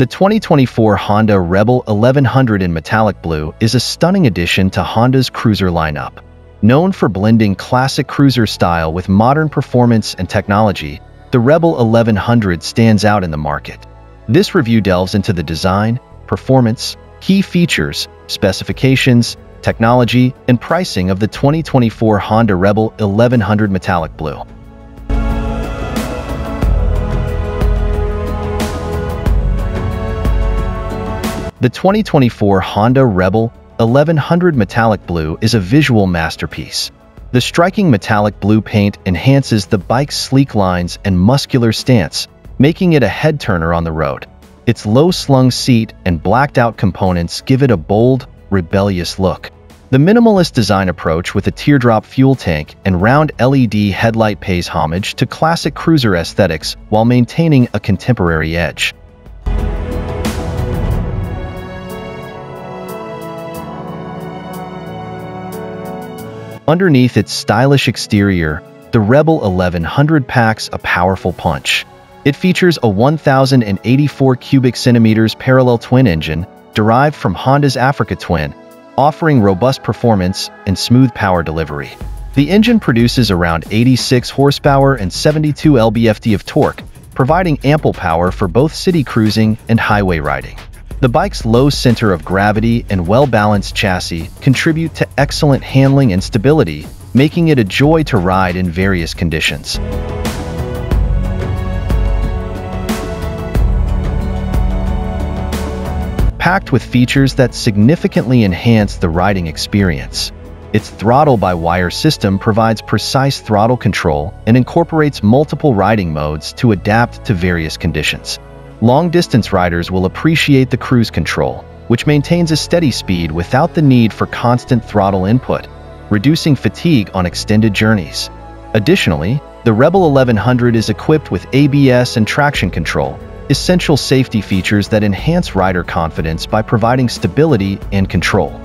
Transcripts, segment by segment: The 2024 Honda Rebel 1100 in Metallic Blue is a stunning addition to Honda's cruiser lineup. Known for blending classic cruiser style with modern performance and technology, the Rebel 1100 stands out in the market. This review delves into the design, performance, key features, specifications, technology, and pricing of the 2024 Honda Rebel 1100 Metallic Blue. The 2024 Honda Rebel 1100 Metallic Blue is a visual masterpiece. The striking metallic blue paint enhances the bike's sleek lines and muscular stance, making it a head-turner on the road. Its low-slung seat and blacked-out components give it a bold, rebellious look. The minimalist design approach with a teardrop fuel tank and round LED headlight pays homage to classic cruiser aesthetics while maintaining a contemporary edge. Underneath its stylish exterior, the Rebel 1100 packs a powerful punch. It features a 1,084 cubic centimeters parallel twin engine, derived from Honda's Africa Twin, offering robust performance and smooth power delivery. The engine produces around 86 horsepower and 72 lb-ft of torque, providing ample power for both city cruising and highway riding. The bike's low center of gravity and well-balanced chassis contribute to excellent handling and stability, making it a joy to ride in various conditions. Packed with features that significantly enhance the riding experience, its throttle-by-wire system provides precise throttle control and incorporates multiple riding modes to adapt to various conditions. Long-distance riders will appreciate the cruise control, which maintains a steady speed without the need for constant throttle input, reducing fatigue on extended journeys. Additionally, the Rebel 1100 is equipped with ABS and traction control, essential safety features that enhance rider confidence by providing stability and control.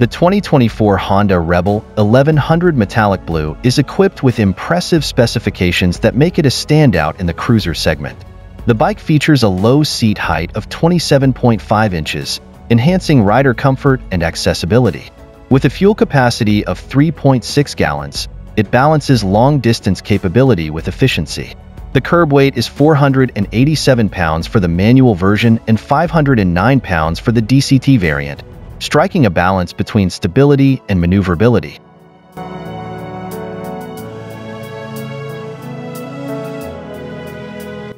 The 2024 Honda Rebel 1100 Metallic Blue is equipped with impressive specifications that make it a standout in the cruiser segment. The bike features a low seat height of 27.5 inches, enhancing rider comfort and accessibility. With a fuel capacity of 3.6 gallons, it balances long-distance capability with efficiency. The curb weight is 487 pounds for the manual version and 509 pounds for the DCT variant, striking a balance between stability and maneuverability.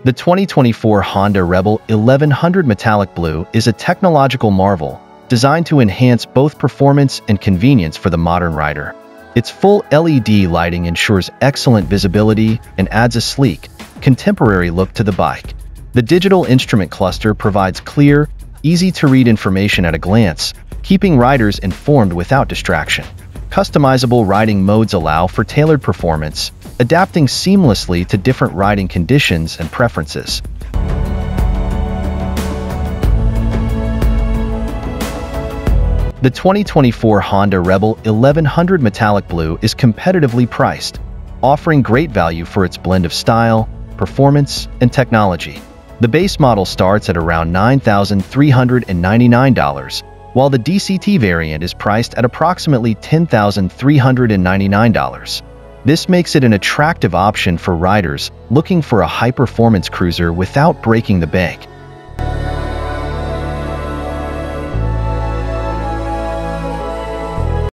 The 2024 Honda Rebel 1100 Metallic Blue is a technological marvel, designed to enhance both performance and convenience for the modern rider. Its full LED lighting ensures excellent visibility and adds a sleek, contemporary look to the bike. The digital instrument cluster provides clear, easy-to-read information at a glance, keeping riders informed without distraction. Customizable riding modes allow for tailored performance, adapting seamlessly to different riding conditions and preferences. The 2024 Honda Rebel 1100 Metallic Blue is competitively priced, offering great value for its blend of style, performance, and technology. The base model starts at around $9,399, while the DCT variant is priced at approximately $10,399. This makes it an attractive option for riders looking for a high-performance cruiser without breaking the bank.